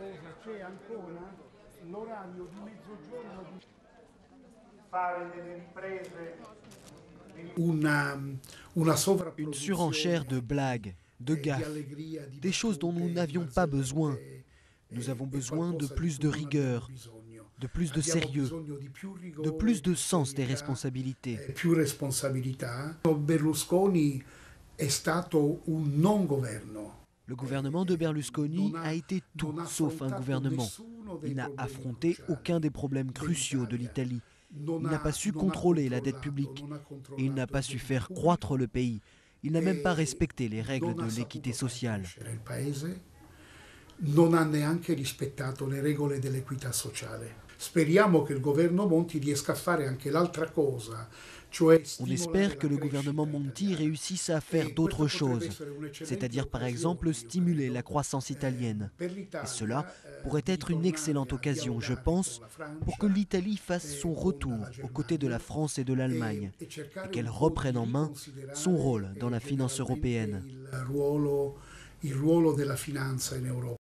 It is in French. cosa c'è ancora l'orario di mezzogiorno di fare delle riprese. Une surenchère de blagues, de gaffes, des choses dont nous n'avions pas besoin. Nous avons besoin de plus de rigueur, de plus de sérieux, de plus de sens des responsabilités. Berlusconi è stato un non-governo. Le gouvernement de Berlusconi a été tout sauf un gouvernement. Il n'a affronté aucun des problèmes cruciaux de l'Italie. Il n'a pas su contrôler la dette publique. Et il n'a pas su faire croître le pays. Il n'a même pas respecté les règles de l'équité sociale. Non ha neanche rispettato le regole dell'equità sociale. Speriamo che il governo Monti riesca a fare anche l'altra cosa. On espère que le gouvernement Monti réussisse à faire d'autres choses, c'est-à-dire par exemple stimuler la croissance italienne. Et cela pourrait être une excellente occasion, je pense, pour que l'Italie fasse son retour aux côtés de la France et de l'Allemagne, et qu'elle reprenne en main son rôle dans la finance européenne. Il ruolo della finanza in Europa.